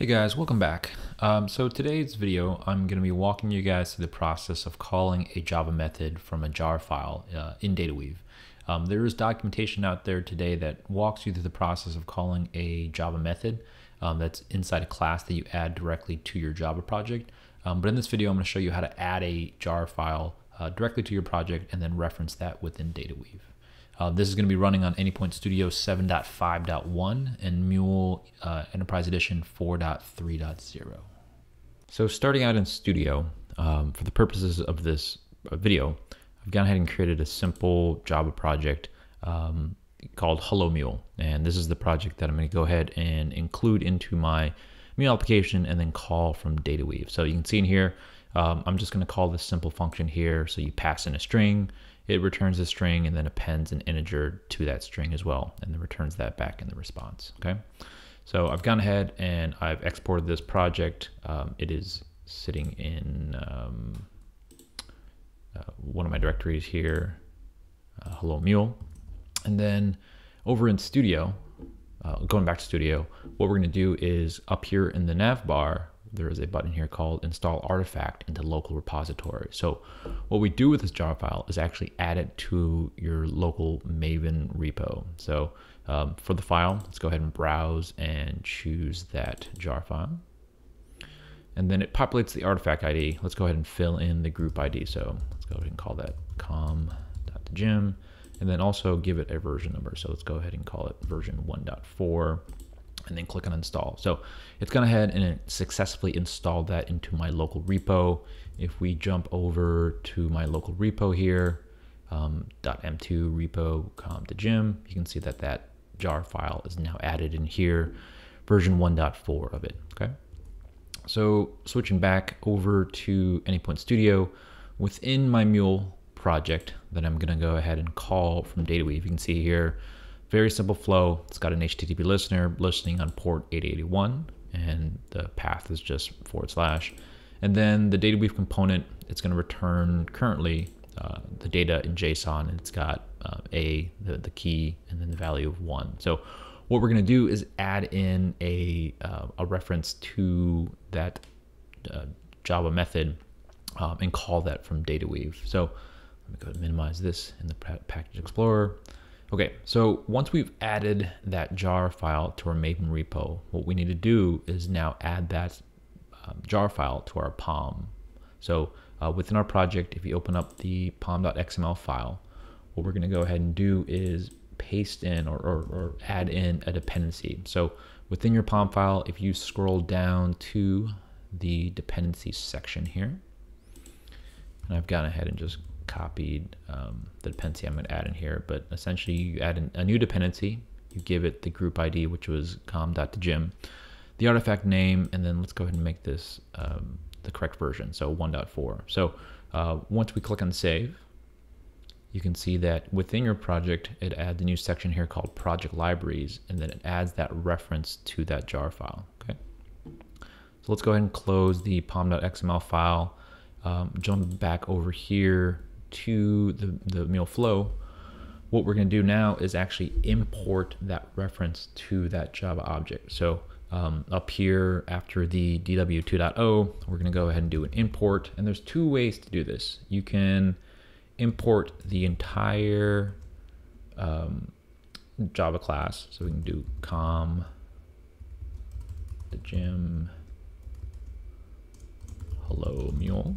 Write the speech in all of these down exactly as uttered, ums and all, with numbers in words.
Hey guys, welcome back. Um, so today's video, I'm going to be walking you guys through the process of calling a Java method from a jar file uh, in DataWeave. Um, there is documentation out there today that walks you through the process of calling a Java method um, that's inside a class that you add directly to your Java project. Um, but in this video, I'm going to show you how to add a jar file uh, directly to your project and then reference that within DataWeave. Uh, this is going to be running on Anypoint Studio seven point five point one and Mule uh, Enterprise Edition four point three point zero. So starting out in Studio, um, for the purposes of this video, I've gone ahead and created a simple Java project um, called Hello Mule. And this is the project that I'm going to go ahead and include into my Mule application and then call from DataWeave. So you can see in here, um, I'm just going to call this simple function here. So you pass in a string. It returns a string and then appends an integer to that string as well, and then returns that back in the response. Okay, so I've gone ahead and I've exported this project. Um, it is sitting in um, uh, one of my directories here, uh, Hello Mule. And then over in Studio, uh, going back to Studio, what we're going to do is up here in the nav bar, there is a button here called Install Artifact into Local Repository. So what we do with this jar file is actually add it to your local Maven repo. So um, for the file, let's go ahead and browse and choose that jar file. And then it populates the artifact I D. Let's go ahead and fill in the group I D. So let's go ahead and call that com.gym, and then also give it a version number. So let's go ahead and call it version one point four. And then click on install. So it's gone ahead and it successfully installed that into my local repo. If we jump over to my local repo here, um, .m two repo com.gym, you can see that that jar file is now added in here, version one point four of it, okay? So switching back over to Anypoint Studio, within my Mule project that I'm gonna go ahead and call from DataWeave, you can see here, very simple flow. It's got an H T T P listener listening on port eighty eighty-one, and the path is just forward slash. And then the DataWeave component, it's going to return currently uh, the data in JSON, and it's got uh, a, the, the key, and then the value of one. So what we're going to do is add in a, uh, a reference to that uh, Java method um, and call that from DataWeave. So let me go ahead and minimize this in the Package Explorer. Okay, so once we've added that jar file to our Maven repo, what we need to do is now add that um, jar file to our pom. So uh, within our project, if you open up the pom.xml file, what we're gonna go ahead and do is paste in or, or, or add in a dependency. So within your pom file, if you scroll down to the dependency section here, and I've gone ahead and just copied um, the dependency I'm going to add in here, but essentially you add an, a new dependency, you give it the group I D, which was com.gym, the artifact name, and then let's go ahead and make this um, the correct version, so one point four. So uh, once we click on save, you can see that within your project, it adds a new section here called project libraries, and then it adds that reference to that jar file. Okay, so let's go ahead and close the pom.xml file, um, jump back over here to the, the Mule flow. What we're going to do now is actually import that reference to that Java object. So um, up here after the D W two point oh, we're going to go ahead and do an import. And there's two ways to do this. You can import the entire um, Java class. So we can do com, the gym, hello Mule.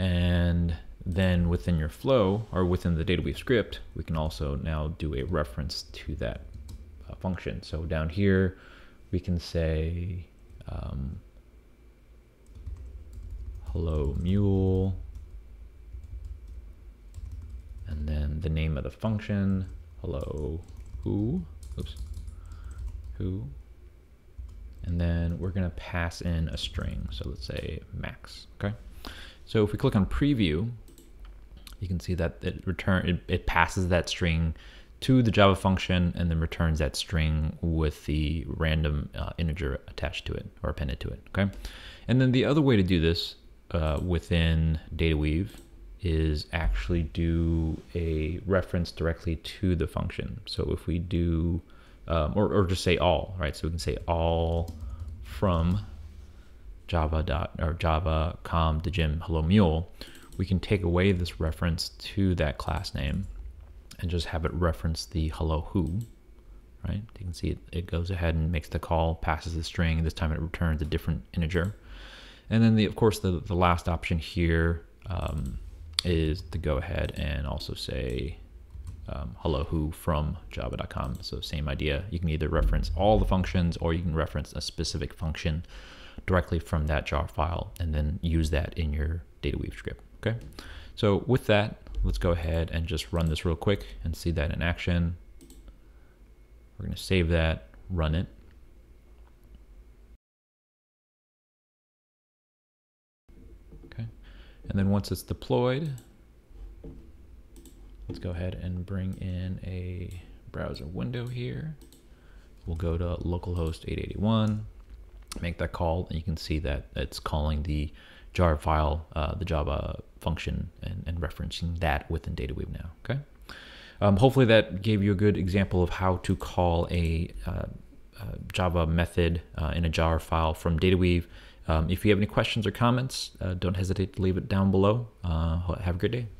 And then within your flow or within the DataWeave script, we can also now do a reference to that uh, function. So down here, we can say, um, hello Mule, and then the name of the function, hello who, oops, who, and then we're gonna pass in a string. So let's say max, okay? So if we click on preview, you can see that it return it, it passes that string to the Java function and then returns that string with the random uh, integer attached to it or appended to it. Okay, and then the other way to do this uh, within DataWeave is actually do a reference directly to the function. So if we do um, or, or just say all, right? So we can say all from Java dot or Java com djim hello mule, we can take away this reference to that class name and just have it reference the hello who, right? You can see it, it goes ahead and makes the call, passes the string. This time it returns a different integer. And then the, of course, the, the last option here um, is to go ahead and also say um, hello who from java dot com. So same idea. You can either reference all the functions or you can reference a specific function directly from that jar file and then use that in your DataWeave script. Okay. So with that, let's go ahead and just run this real quick and see that in action. We're going to save that, run it. Okay. And then once it's deployed, let's go ahead and bring in a browser window here. We'll go to localhost eight eighty-one, make that call, and you can see that it's calling the jar file, uh, the Java function, and, and referencing that within DataWeave now. Okay. Um, hopefully that gave you a good example of how to call a uh, uh, Java method uh, in a jar file from DataWeave. Um, if you have any questions or comments, uh, don't hesitate to leave it down below. Uh, have a great day.